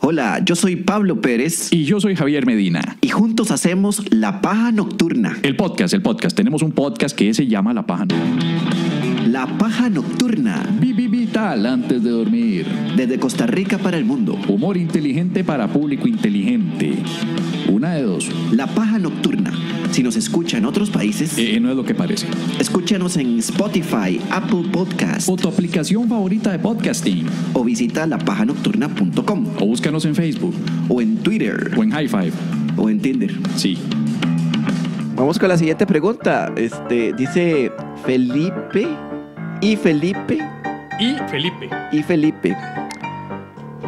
Hola, yo soy Pablo Pérez. Y yo soy Javier Medina. Y juntos hacemos La Paja Nocturna. El podcast. Tenemos un podcast que se llama La Paja Nocturna. La Paja Nocturna. Vital antes de dormir. Desde Costa Rica para el mundo. Humor inteligente para público inteligente. Una de dos. La Paja Nocturna. Si nos escucha en otros países... no es lo que parece. Escúchanos en Spotify, Apple Podcast. O tu aplicación favorita de podcasting. O visita lapajanocturna.com. O búscanos en Facebook. O en Twitter. O en High Five. O en Tinder. Sí. Vamos con la siguiente pregunta. Dice Felipe.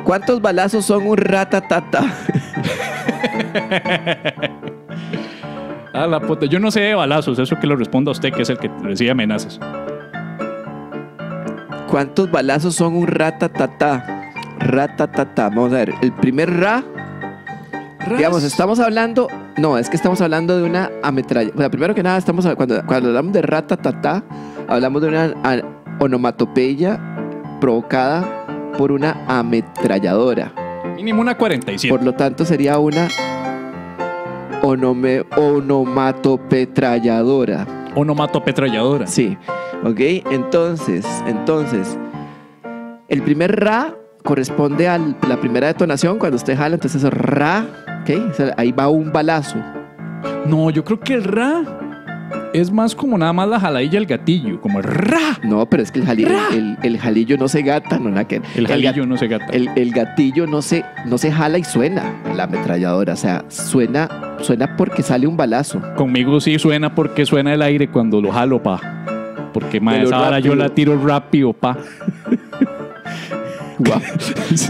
¿Cuántos balazos son un ratatata? Ah, la puta. Yo no sé de balazos. Eso que lo responda a usted, que es el que recibe amenazas. ¿Cuántos balazos son un ratatata? Ratatata. Vamos a ver. El primer ra. Digamos, estamos hablando. No, es que estamos hablando de una ametralla. O sea, primero que nada, estamos cuando hablamos de ratatata, hablamos de una onomatopeya provocada por una ametralladora. Mínimo una 47. Por lo tanto, sería una onomatopetralladora. Onomatopetralladora. Sí. Ok, entonces, el primer ra corresponde a la primera detonación. Cuando usted jala, entonces es ra. Okay, o sea, ahí va un balazo. No, yo creo que el ra es más como nada más la jaladilla, el gatillo, como el ra. No, pero es que el jalillo no se gata, no la que. El jalillo no se gata. El gatillo no se jala y suena la ametralladora, o sea, suena porque sale un balazo. Conmigo sí suena porque suena el aire cuando lo jalo, pa. Porque más esa hora yo la tiro rápido, pa. Guau,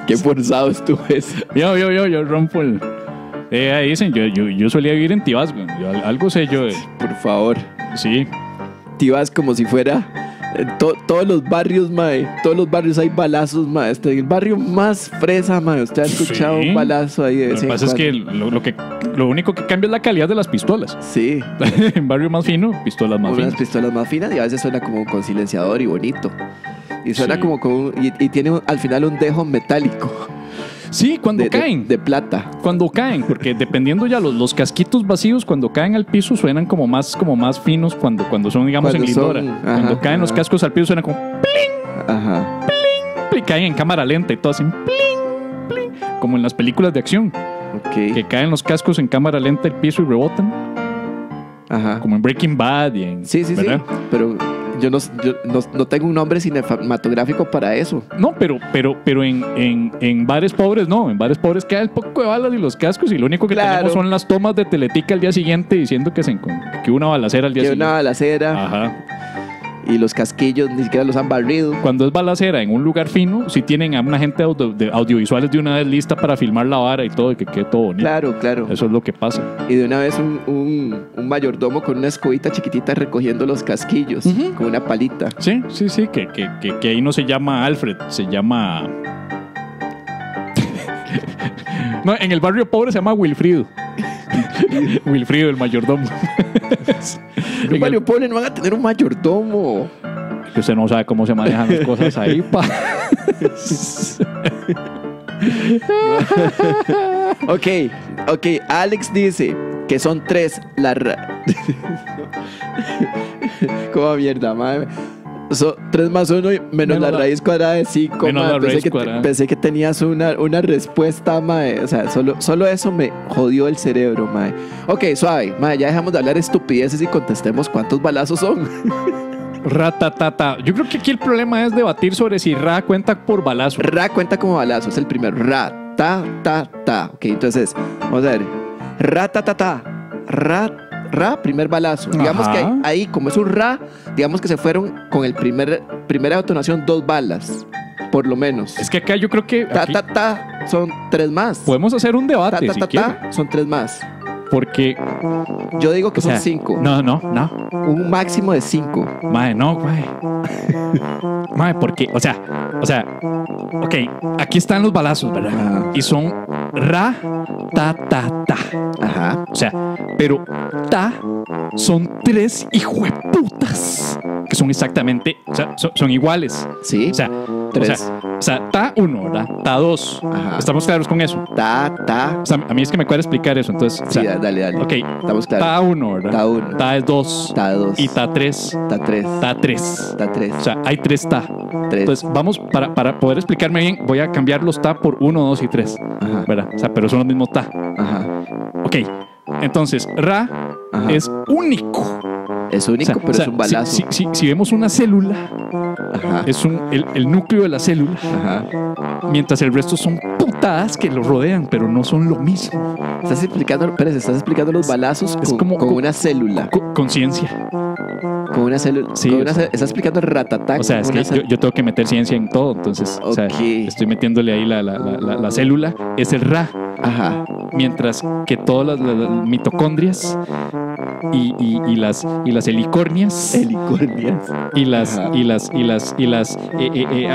qué forzado estuve. Yo rompo el. Ahí dicen, yo solía vivir en Tibás, algo sé yo. Por favor. Sí. Tibás como si fuera... todos los barrios, mae. Todos los barrios hay balazos, mae. El barrio más fresa, mae. Usted ha escuchado sí. Un balazo ahí. De lo que pasa es que lo único que cambia es la calidad de las pistolas. Sí. En barrio más fino, pistolas más finas. Unas pistolas más finas y a veces suena como con silenciador y bonito. Y suena sí. Como con... Y tiene al final un dejo metálico. Sí, cuando caen. De plata. Cuando caen, porque dependiendo ya los casquitos vacíos, cuando caen al piso suenan como más finos cuando son, digamos, en Lindora. Cuando caen los cascos al piso suenan como pling, ajá. Pling, pling. Caen en cámara lenta y todo hacen pling, pling. Como en las películas de acción. Okay. Que caen los cascos en cámara lenta al piso y rebotan. Ajá. Como en Breaking Bad. Y en, sí, ¿verdad? Sí. Pero... Yo no tengo un nombre cinematográfico para eso. No, pero en bares pobres no. En bares pobres cae el poco de balas y los cascos. Y lo único que tenemos son las tomas de Teletica al día siguiente diciendo que hubo una balacera al día siguiente. Que una balacera. Ajá. Y los casquillos ni siquiera los han barrido. Cuando es balacera en un lugar fino, sí tienen a una gente de audiovisuales de una vez lista para filmar la vara y todo, y que quede todo bonito. Claro. Eso es lo que pasa. Y de una vez un mayordomo con una escobita chiquitita recogiendo los casquillos, uh-huh. Con una palita. Sí, que ahí no se llama Alfred, se llama... No, en el barrio pobre se llama Wilfrido. Wilfrido, el mayordomo. Los barrios pobres no van a tener un mayordomo. Que usted no sabe cómo se manejan las cosas ahí, pa. Ok. Alex dice que son tres las como mierda, madre. So, 3 más 1 menos la raíz cuadrada de 5. Pensé que tenías una respuesta, mae. O sea, solo eso me jodió el cerebro, mae. Ok, suave, mae, ya dejamos de hablar estupideces y contestemos cuántos balazos son. Ratatata. Yo creo que aquí el problema es debatir sobre si ra cuenta por balazo. Ra cuenta como balazo, es el primero. Ratatata. Ok, entonces, vamos a ver. Ratatata. Ra, primer balazo. Ajá. Digamos que ahí, como es un ra, digamos que se fueron con el primera detonación 2 balas, por lo menos. Es que acá yo creo que... son 3 más. Podemos hacer un debate son 3 más. Porque... yo digo que son 5. No. Un máximo de 5. Mae, no, mae. Mae, porque... O sea... Ok, aquí están los balazos, ¿verdad? Ajá. Y son ra, ta. Ajá. O sea, pero ta son 3 hijueputas. Que son exactamente... O sea, son iguales. Sí. O sea... 3. O sea, ta 1, ¿verdad? Ta 2. ¿Estamos claros con eso? Ta. O sea, a mí es que me cuesta explicar eso, entonces. Sí, o sea, dale. Ok. Estamos claros. Ta 1, ¿verdad? Ta 1. Ta es 2. Ta 2. Y ta 3. Ta 3. Ta 3. Ta 3. O sea, hay 3 ta. 3. Entonces, vamos, para poder explicarme bien, voy a cambiar los ta por 1, 2 y 3. Ajá. ¿Verdad? O sea, pero son los mismos ta. Ajá. Ok. Entonces, ra es único. Es único, o sea, pero es un balazo. Si vemos una célula, es el núcleo de la célula, mientras el resto son putadas que lo rodean, pero no son lo mismo. Estás explicando los balazos con una célula. Con ciencia. Con una célula. Sí, estás explicando el ratatá. O sea, es que yo tengo que meter ciencia en todo, entonces o sea, estoy metiéndole ahí la célula. Es el ra. Ajá. Mientras que todas las mitocondrias y las helicornias y las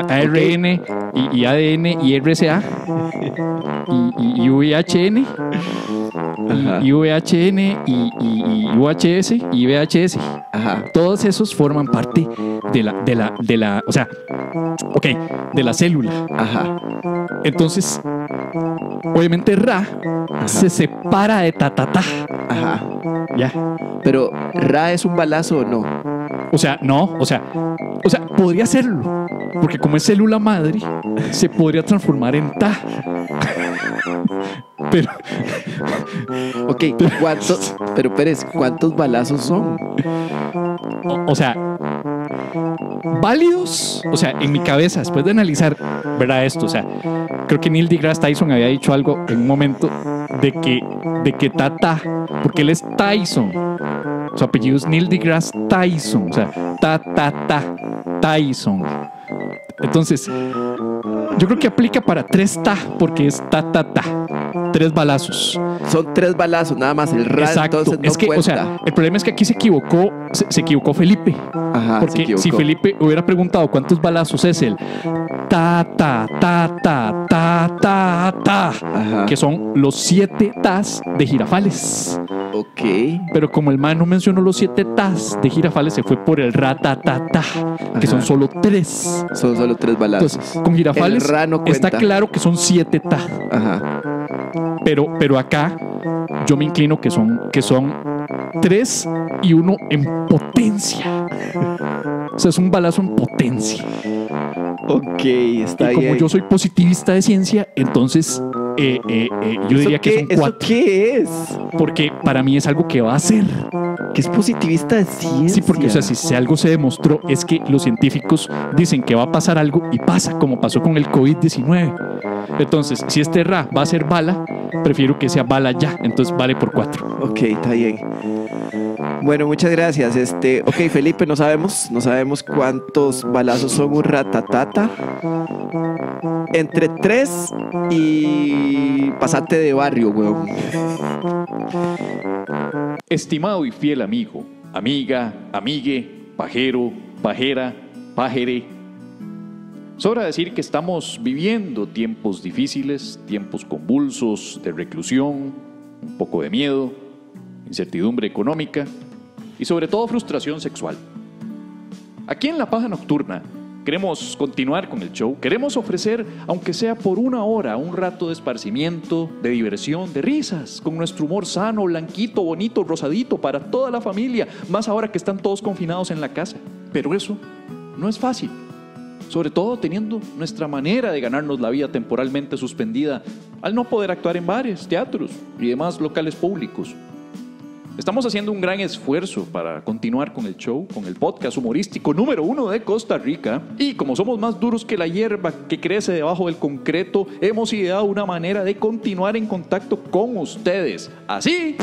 ARN y ADN y RCA y VHN y VHN y UHS y VHS. Ajá. Todos esos forman parte de la o sea, de la célula. Ajá. Entonces, obviamente ra se separa de tatatá. Ajá. Ya. Pero ra es un balazo o no. O sea, podría serlo, porque como es célula madre, se podría transformar en ta. Pero pero Pérez, ¿cuántos balazos son? O sea, válidos, o sea, en mi cabeza, después de analizar, ¿verdad? Esto, o sea, creo que Neil deGrasse Tyson había dicho algo en un momento de que ta, porque él es Tyson, su apellido es Neil deGrasse Tyson, o sea, Tyson. Entonces, yo creo que aplica para 3 ta, porque es ta. 3 balazos. Son 3 balazos, nada más. El ra, exacto. Entonces no es que cuenta. O sea, el problema es que aquí se equivocó Felipe. Ajá. Porque si Felipe hubiera preguntado cuántos balazos es el ta. Ajá. Que son los 7 tas de jirafales. Ok. Pero como el man no mencionó los 7 tas de jirafales, se fue por el ra ta. Ajá. Que son solo 3. Son solo 3 balazos. Entonces, con jirafales no está claro que son 7 ta. Ajá. Pero acá yo me inclino que son 3 y 1 en potencia. O sea, es un balazo en potencia. Ok, está bien. Y como yo soy positivista de ciencia, entonces yo diría que son 4. ¿Eso qué es? Porque para mí es algo que va a ser. Que es positivista de ciencia. Sí, porque, o sea, si algo se demostró es que los científicos dicen que va a pasar algo y pasa, como pasó con el COVID-19. Entonces, si este ra va a ser bala, prefiero que sea bala ya. Entonces vale por 4. Ok, está bien. Bueno, muchas gracias. Ok, Felipe, no sabemos cuántos balazos son un ratatata. Entre 3 y pasate de barrio, weón. Estimado y fiel amigo, amiga, amigue, pajero, pajera, pajere. Sobra decir que estamos viviendo tiempos difíciles, tiempos convulsos, de reclusión, un poco de miedo, incertidumbre económica y sobre todo frustración sexual. Aquí en La Paja Nocturna queremos continuar con el show, queremos ofrecer, aunque sea por 1 hora, un rato de esparcimiento, de diversión, de risas, con nuestro humor sano, blanquito, bonito, rosadito, para toda la familia, más ahora que están todos confinados en la casa. Pero eso no es fácil, sobre todo teniendo nuestra manera de ganarnos la vida temporalmente suspendida al no poder actuar en bares, teatros y demás locales públicos. Estamos haciendo un gran esfuerzo para continuar con el show, con el podcast humorístico número 1 de Costa Rica. Y como somos más duros que la hierba que crece debajo del concreto, hemos ideado una manera de continuar en contacto con ustedes. Así,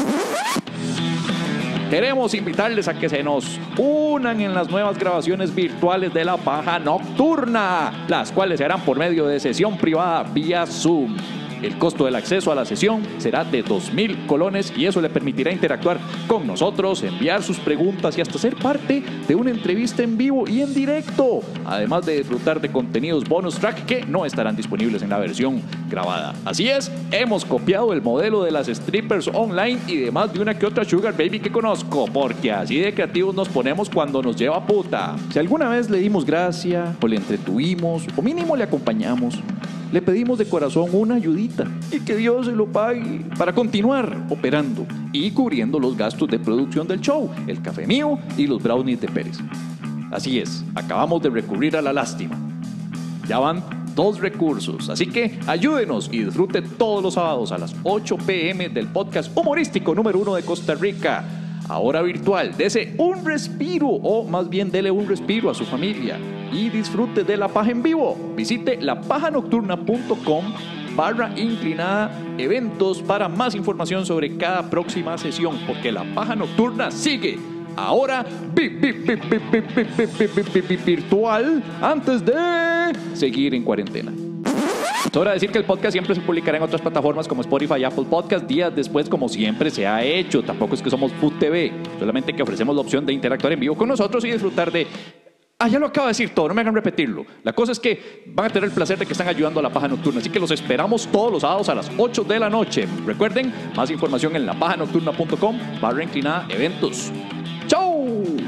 queremos invitarles a que se nos unan en las nuevas grabaciones virtuales de La Paja Nocturna, las cuales se harán por medio de sesión privada vía Zoom. El costo del acceso a la sesión será de 2,000 colones y eso le permitirá interactuar con nosotros, enviar sus preguntas y hasta ser parte de una entrevista en vivo y en directo, además de disfrutar de contenidos bonus track que no estarán disponibles en la versión grabada. Así es, hemos copiado el modelo de las strippers online y de más de una que otra sugar baby que conozco, porque así de creativos nos ponemos cuando nos lleva puta. Si alguna vez le dimos gracia o le entretuvimos o mínimo le acompañamos, le pedimos de corazón una ayudita y que Dios se lo pague para continuar operando y cubriendo los gastos de producción del show, el café mío y los brownies de Pérez. Así es, acabamos de recurrir a la lástima. Ya van 2 recursos, así que ayúdenos y disfrute todos los sábados a las 8 p.m. del podcast humorístico número 1 de Costa Rica. Ahora virtual, dese un respiro, o más bien dele un respiro a su familia y disfrute de La Paja en vivo. Visite lapajanocturna.com/eventos para más información sobre cada próxima sesión, porque La Paja Nocturna sigue. Ahora virtual antes de seguir en cuarentena. Sobra decir que el podcast siempre se publicará en otras plataformas como Spotify y Apple Podcast días después, como siempre se ha hecho. Tampoco es que somos Food TV, solamente que ofrecemos la opción de interactuar en vivo con nosotros y disfrutar de... Ah, ya lo acabo de decir todo, no me hagan repetirlo. La cosa es que van a tener el placer de que están ayudando a La Paja Nocturna, así que los esperamos todos los sábados a las 8 de la noche. Recuerden, más información en lapajanocturna.com/eventos. ¡Chau!